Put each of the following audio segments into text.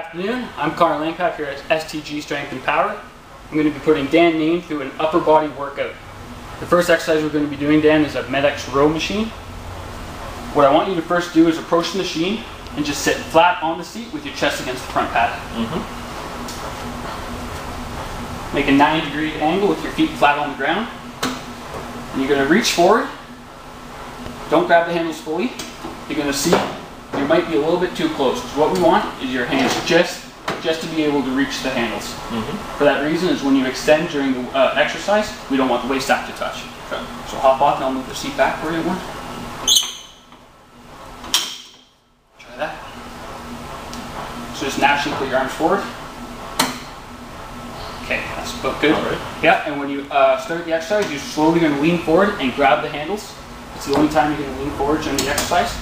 afternoon. I'm Connor Langpap here at STG Strength and Power. I'm going to be putting Dan Naim through an upper body workout. The first exercise we're going to be doing, Dan, is a Med-X row machine. What I want you to first do is approach the machine and just sit flat on the seat with your chest against the front pad. Make a 90-degree angle with your feet flat on the ground. And you're going to reach forward. Don't grab the handles fully. You're going to see you might be a little bit too close. So what we want is your hands just to be able to reach the handles. For that reason is when you extend during the exercise, we don't want the waist stack to touch. Okay. So hop off and I'll move the seat back for you. Try that. So just naturally put your arms forward. Okay, that's about good. Right. Yeah, and when you start the exercise, you're slowly going to lean forward and grab the handles. It's the only time you're going to lean forward during the exercise.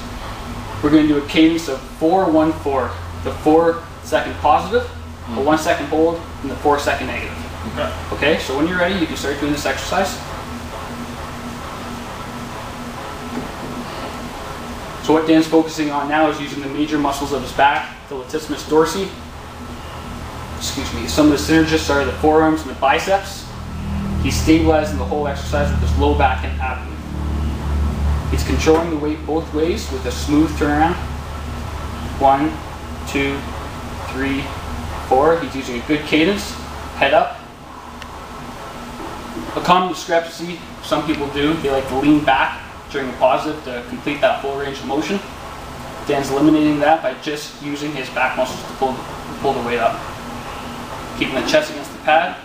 We're going to do a cadence of 4-1-4. The 4-second positive, the 1-second hold, and the 4-second negative. Okay, so when you're ready, you can start doing this exercise. So what Dan's focusing on now is using the major muscles of his back, the latissimus dorsi. Some of the synergists are the forearms and the biceps. He's stabilizing the whole exercise with his low back and abdomen. He's controlling the weight both ways with a smooth turnaround. 1, 2, 3, 4. He's using a good cadence. Head up. A common discrepancy some people do, they like to lean back during the positive to complete that full range of motion. Dan's eliminating that by just using his back muscles to pull the weight up. Keeping the chest against the pad.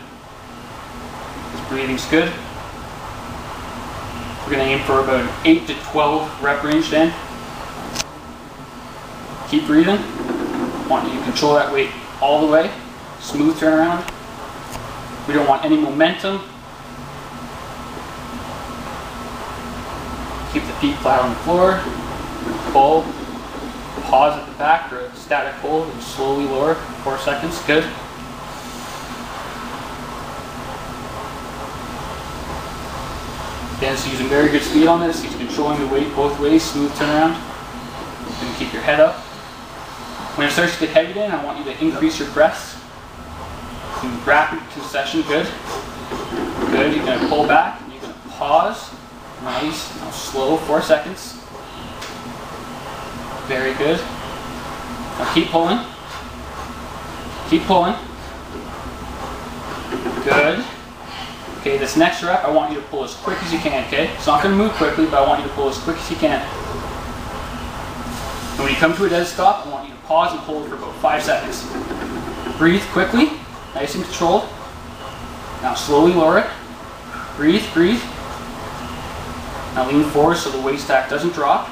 His breathing's good. We're going to aim for about an 8 to 12 rep range then. Keep breathing. Want you to control that weight all the way. Smooth turnaround. We don't want any momentum. Keep the feet flat on the floor. Hold. Pause at the back for a static hold and slowly lower. 4 seconds. Good. Dan's using very good speed on this. He's controlling the weight both ways, smooth turnaround. And keep your head up. When it starts to get heavy, Dan, I want you to increase your breaths. Some rapid concession, good. Good, you're going to pull back, you're going to pause. Nice, now slow, 4 seconds. Very good. Now keep pulling. Keep pulling. Good. Okay, this next rep, I want you to pull as quick as you can, okay? It's not going to move quickly, but I want you to pull as quick as you can. And when you come to a dead stop, I want you to pause and hold for about 5 seconds. Breathe quickly, nice and controlled. Now slowly lower it. Breathe, breathe. Now lean forward so the weight stack doesn't drop.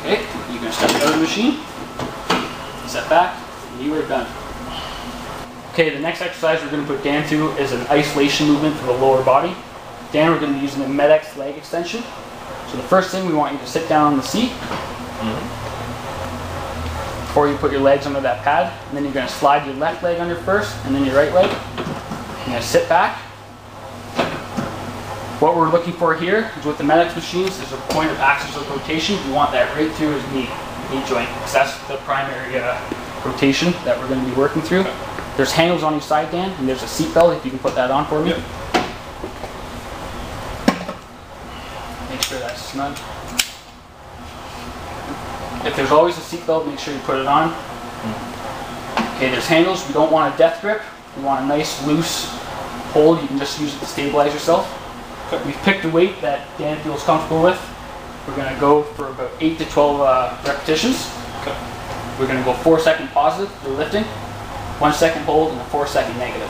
Okay, you're going to step out of the machine. Step back, and you are done. Okay, the next exercise we're going to put Dan through is an isolation movement for the lower body. Dan, we're going to be using the Med-X leg extension. So the first thing, we want you to sit down on the seat. Or you put your legs under that pad. And then you're going to slide your left leg under first, and then your right leg. You're going to sit back. What we're looking for here is with the Med-X machines, there's a point of axis of rotation. We want that right through his knee joint. Because that's the primary rotation that we're going to be working through. There's handles on your side, Dan, and there's a seat belt, if you can put that on for me. Make sure that's snug. If there's always a seat belt, make sure you put it on. Okay, there's handles. We don't want a death grip. We want a nice, loose hold. You can just use it to stabilize yourself. We've picked a weight that Dan feels comfortable with. We're going to go for about 8 to 12 repetitions. We're going to go 4-second positive for lifting. 1 second hold and a 4-second negative.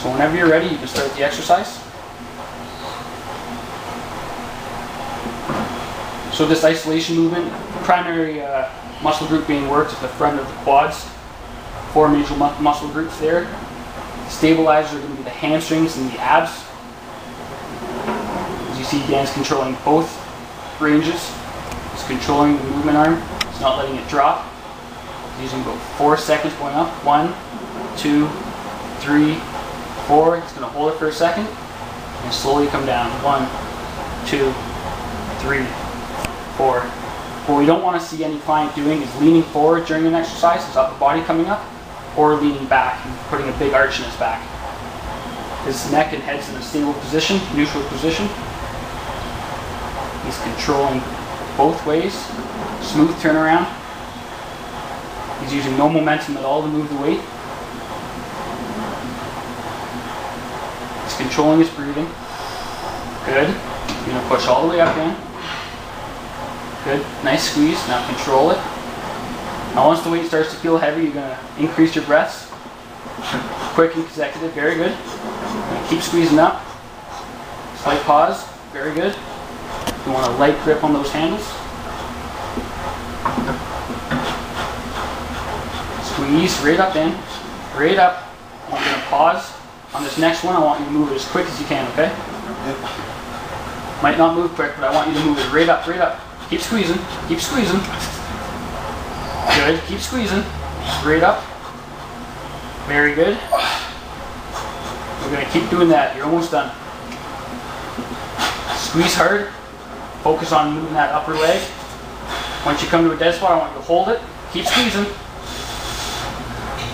So whenever you're ready, you can start the exercise. So this isolation movement, primary muscle group being worked at the front of the quads. 4 major muscle groups there. Stabilizers are going to be the hamstrings and the abs. As you see, Dan's controlling both ranges. He's controlling the movement arm. He's not letting it drop. Using about 4 seconds going up. 1, 2, 3, 4. It's going to hold it for a second and slowly come down. 1, 2, 3, 4, What we don't want to see any client doing is leaning forward during an exercise, his upper body coming up, or leaning back and putting a big arch in his back. His neck and head's in a stable position, neutral position. He's controlling both ways, smooth turnaround. He's using no momentum at all to move the weight. He's controlling his breathing. Good. You're going to push all the way up in. Good. Nice squeeze. Now control it. Now once the weight starts to feel heavy, you're going to increase your breaths. Quick and consecutive. Very good. Keep squeezing up. Slight pause. Very good. You want a light grip on those handles. Squeeze right up in. Right up. I'm going to pause. On this next one, I want you to move it as quick as you can, okay? Might not move quick, but I want you to move it right up, right up. Keep squeezing. Keep squeezing. Good. Keep squeezing. Right up. Very good. We're going to keep doing that. You're almost done. Squeeze hard. Focus on moving that upper leg. Once you come to a dead spot, I want you to hold it. Keep squeezing.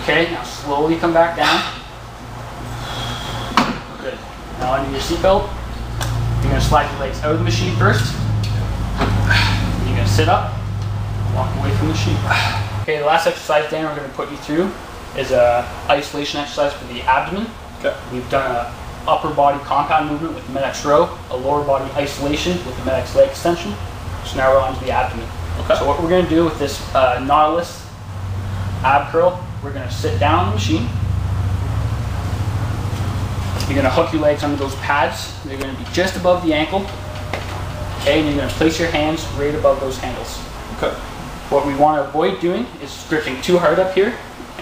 Okay, now slowly come back down. Good. Now under your seatbelt, you're going to slide your legs out of the machine first. You're going to sit up, walk away from the machine. Okay, the last exercise, Dan, we're going to put you through is an isolation exercise for the abdomen. Okay. We've done an upper body compound movement with the Med-X row, a lower body isolation with the Med-X leg extension. So now we're on to the abdomen. Okay. So what we're going to do with this Nautilus ab curl, we're going to sit down on the machine. You're going to hook your legs under those pads. They're going to be just above the ankle. Okay, and you're going to place your hands right above those handles. Okay. What we want to avoid doing is gripping too hard up here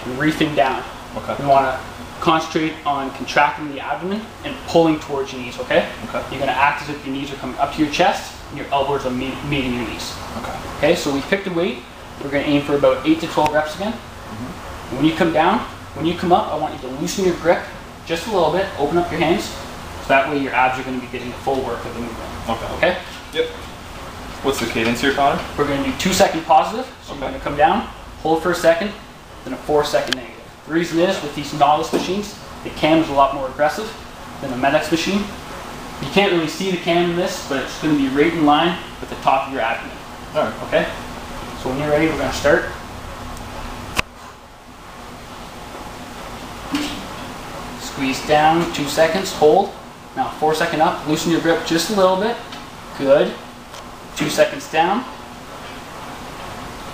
and reefing down. Okay. We want to concentrate on contracting the abdomen and pulling towards your knees, okay? Okay. You're going to act as if your knees are coming up to your chest and your elbows are meeting your knees. Okay. Okay, so we picked a weight. We're going to aim for about 8 to 12 reps again. Mm-hmm. When you come down, when you come up, I want you to loosen your grip just a little bit, open up your hands, so that way your abs are going to be getting the full work of the movement. Okay. Okay? Yep. What's the cadence here, Connor? We're going to do 2-second positive, so okay. You're going to come down, hold for a second, then a 4-second negative. The reason is, with these Nautilus machines, the cam is a lot more aggressive than the Med-X machine. You can't really see the cam in this, but it's going to be right in line with the top of your abdomen. All right. Okay? So when you're ready, we're going to start. Squeeze down, 2 seconds, hold. Now 4 seconds up, loosen your grip just a little bit. Good. 2 seconds down.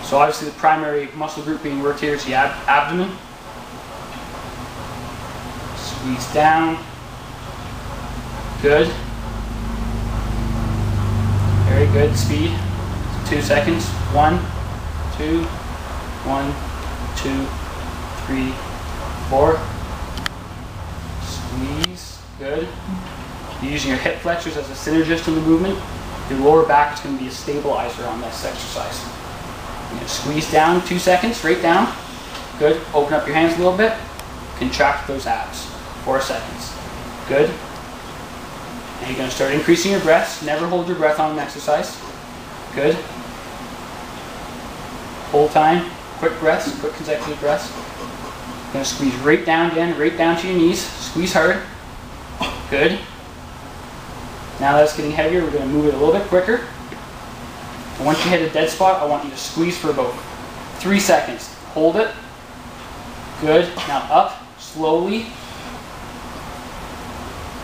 So obviously the primary muscle group being worked here is the abdomen. Squeeze down. Good. Very good. Speed. 2 seconds. 1, 2, 1, 2, 3, 4. Squeeze. Good. You're using your hip flexors as a synergist in the movement. Your lower back is going to be a stabilizer on this exercise. You're going to squeeze down 2 seconds, right down. Good. Open up your hands a little bit. Contract those abs. 4 seconds. Good. Now you're going to start increasing your breaths. Never hold your breath on an exercise. Good. Whole time. Quick breaths. Quick consecutive breaths. You're going to squeeze right down again. Right down to your knees. Squeeze hard. Good. Now that it's getting heavier, we're going to move it a little bit quicker. And once you hit a dead spot, I want you to squeeze for about 3 seconds. Hold it. Good. Now up. Slowly.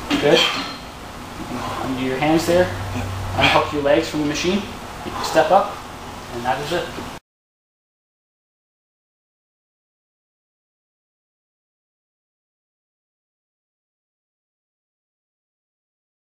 Good. Undo your hands there. Unhook your legs from the machine. Step up, and that is it.